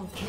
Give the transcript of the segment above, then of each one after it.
Double kill.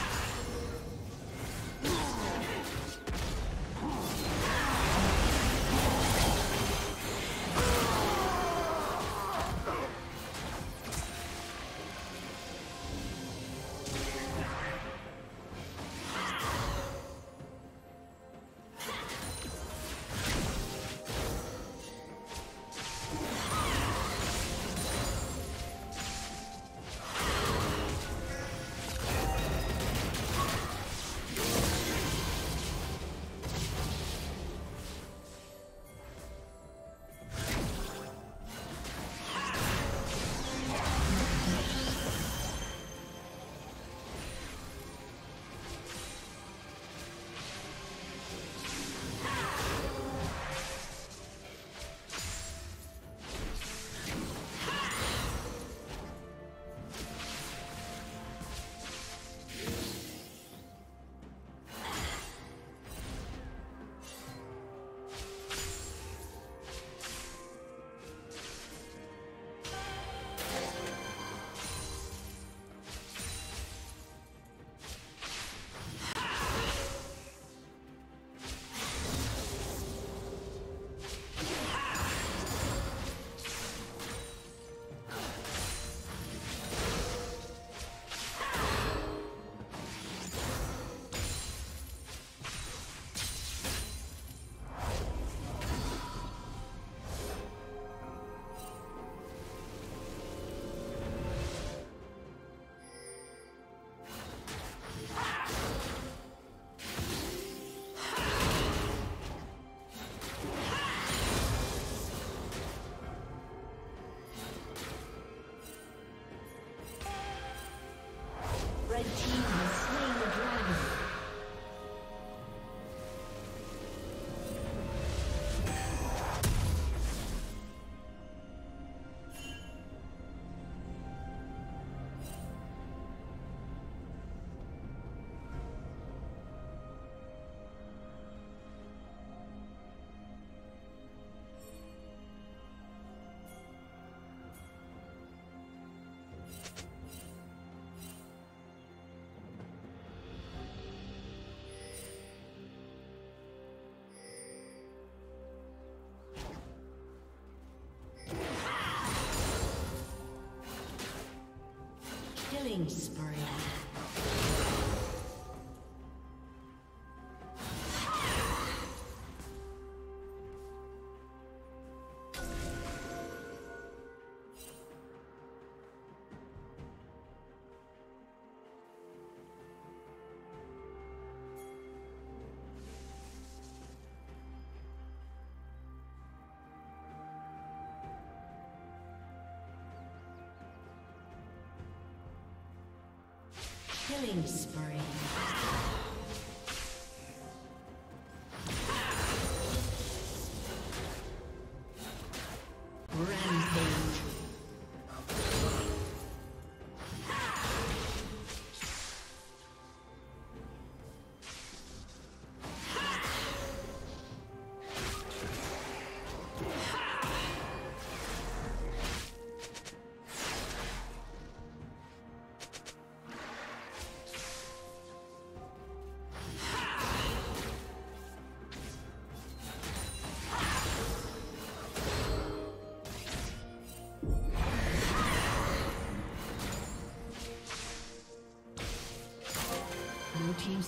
Killing spree. Killing spree. Team's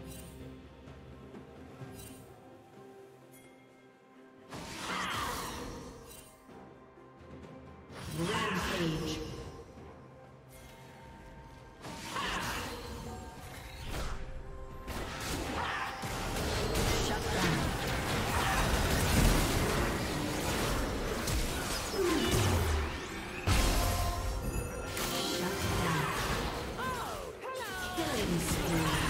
Killing spree.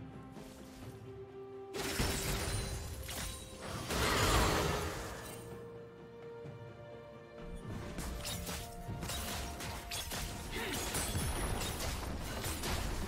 Team's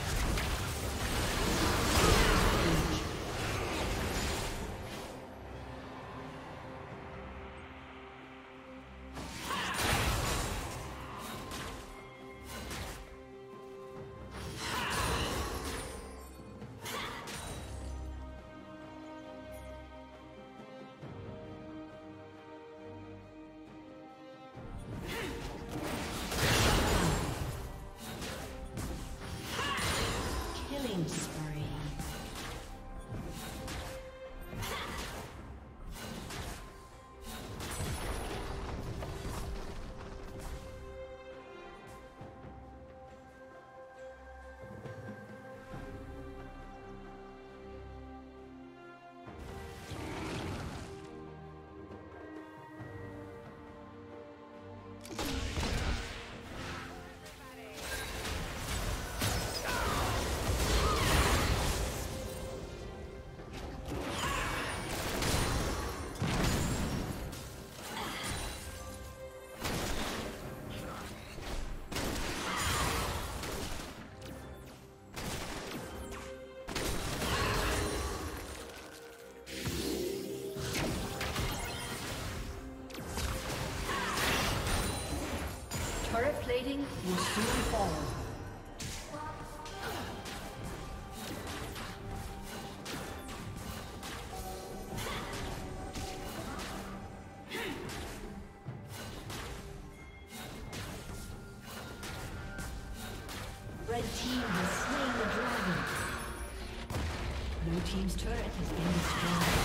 Plating will soon fall. Red team has slain the dragon. Blue team's turret has been destroyed.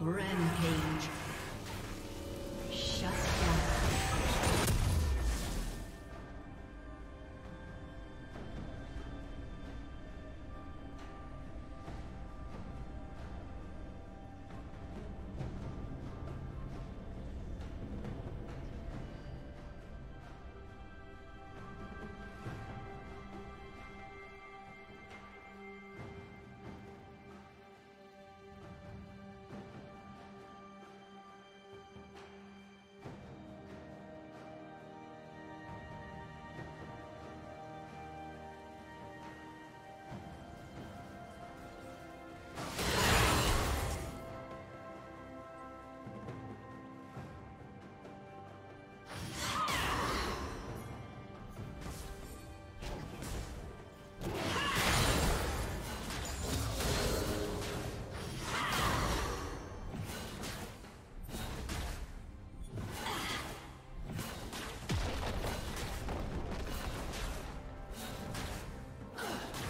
Rampage. Shut down.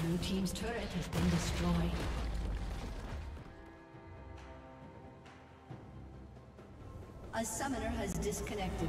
Blue team's turret has been destroyed. A summoner has disconnected.